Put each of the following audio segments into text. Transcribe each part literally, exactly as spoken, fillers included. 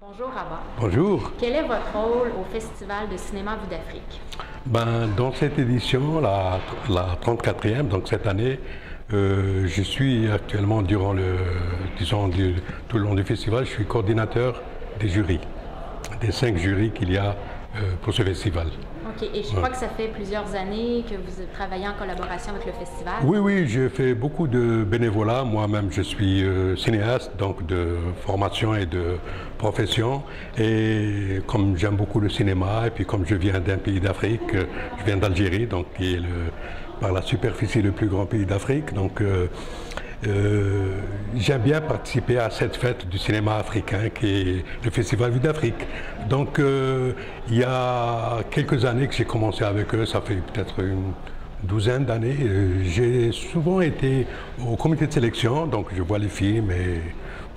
Bonjour Rabat. Bonjour. Quel est votre rôle au Festival de Cinéma Vue d'Afrique? Ben, dans cette édition, la, la trente-quatrième, donc cette année, euh, je suis actuellement, durant le, disons, du, tout le long du festival, je suis coordinateur des jurys, des cinq jurys qu'il y a euh, pour ce festival. Okay. Et je crois ouais. que ça fait plusieurs années que vous travaillez en collaboration avec le festival. Oui, oui, j'ai fait beaucoup de bénévolat. Moi-même, je suis euh, cinéaste, donc de formation et de profession. Et comme j'aime beaucoup le cinéma, et puis comme je viens d'un pays d'Afrique, euh, je viens d'Algérie, donc qui est le, par la superficie le plus grand pays d'Afrique. Donc euh, euh, j'aime bien participer à cette fête du cinéma africain, qui est le Festival Vue d'Afrique. Donc euh, il y a quelques années que j'ai commencé avec eux, ça fait peut-être une douzaine d'années. J'ai souvent été au comité de sélection, donc je vois les films et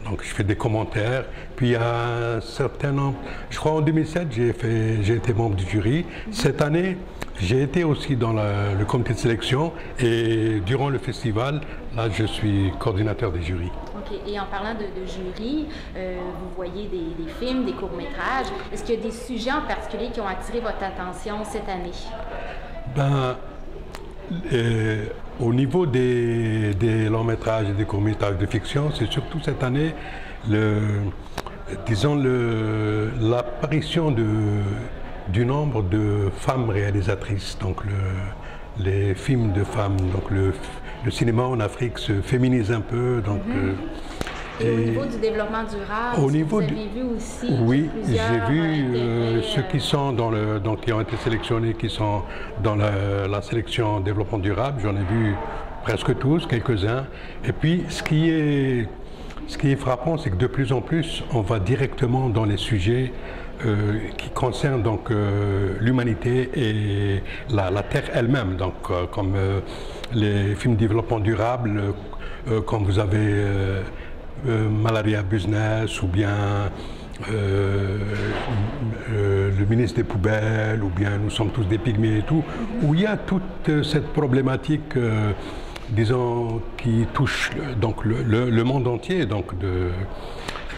donc je fais des commentaires. Puis il y a un certain nombre, je crois en deux mille sept, j'ai fait, j'ai été membre du jury. Cette année, j'ai été aussi dans la, le comité de sélection et durant le festival, là je suis coordinateur des jurys. Et en parlant de, de jury, euh, vous voyez des, des films, des courts-métrages. Est-ce qu'il y a des sujets en particulier qui ont attiré votre attention cette année? Ben, euh, au niveau des, des longs-métrages et des courts-métrages de fiction, c'est surtout cette année, le, disons, le, l'apparition de, du nombre de femmes réalisatrices. Donc, le, les films de femmes, donc le... Le cinéma en Afrique se féminise un peu. Donc, mm-hmm. euh, et au niveau du développement durable, au niveau vous avez du... vu aussi oui, j'ai vu euh, euh, ceux qui sont dans le, donc qui ont été sélectionnés, qui sont dans la, la sélection développement durable. J'en ai vu presque tous, quelques-uns. Et puis, ce qui est, ce qui est frappant, c'est que de plus en plus, on va directement dans les sujets euh, qui concernent donc euh, l'humanité et la, la terre elle-même. Donc, euh, comme euh, les films développement durable, euh, comme vous avez euh, euh, Malaria Business ou bien euh, euh, le ministre des Poubelles ou bien Nous sommes tous des pygmées et tout, où il y a toute cette problématique, euh, disons, qui touche donc, le, le, le monde entier, donc de,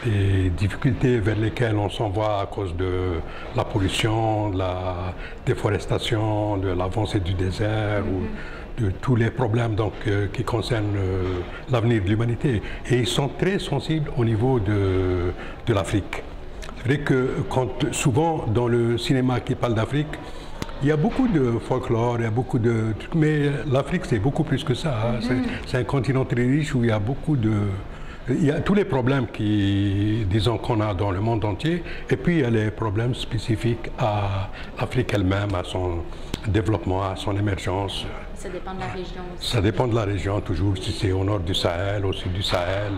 des difficultés vers lesquelles on s'en va à cause de la pollution, de la déforestation, de l'avancée du désert. Ou, de tous les problèmes donc, euh, qui concernent euh, l'avenir de l'humanité. Et ils sont très sensibles au niveau de, de l'Afrique. C'est vrai que quand, souvent, dans le cinéma qui parle d'Afrique, il y a beaucoup de folklore, il y a beaucoup de... Mais l'Afrique, c'est beaucoup plus que ça. Hein. Mm-hmm. C'est un continent très riche où il y a beaucoup de... Il y a tous les problèmes qui, disons, qu'on a dans le monde entier. Et puis, il y a les problèmes spécifiques à l'Afrique elle-même, à son développement, à son émergence. Ça dépend de la région aussi. Ça dépend de la région, toujours, si c'est au nord du Sahel, au sud du Sahel.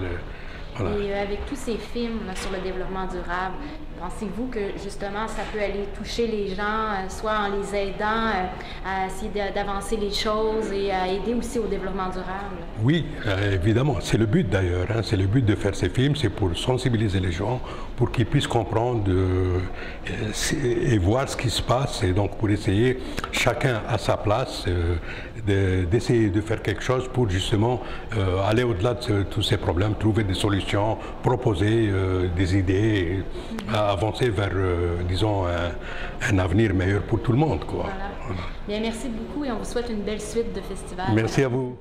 Voilà. Et avec tous ces films sur le développement durable, pensez-vous que justement ça peut aller toucher les gens, soit en les aidant à essayer d'avancer les choses et à aider aussi au développement durable? Oui, évidemment. C'est le but d'ailleurs. Hein. C'est le but de faire ces films, c'est pour sensibiliser les gens, pour qu'ils puissent comprendre euh, et voir ce qui se passe. Et donc pour essayer, chacun à sa place, euh, d'essayer de faire quelque chose pour justement euh, aller au-delà de ce, tous ces problèmes, trouver des solutions, proposer euh, des idées, mm-hmm. à avancer vers, euh, disons, un, un avenir meilleur pour tout le monde, quoi. Voilà. Voilà. Bien, merci beaucoup et on vous souhaite une belle suite de festival. Merci à vous.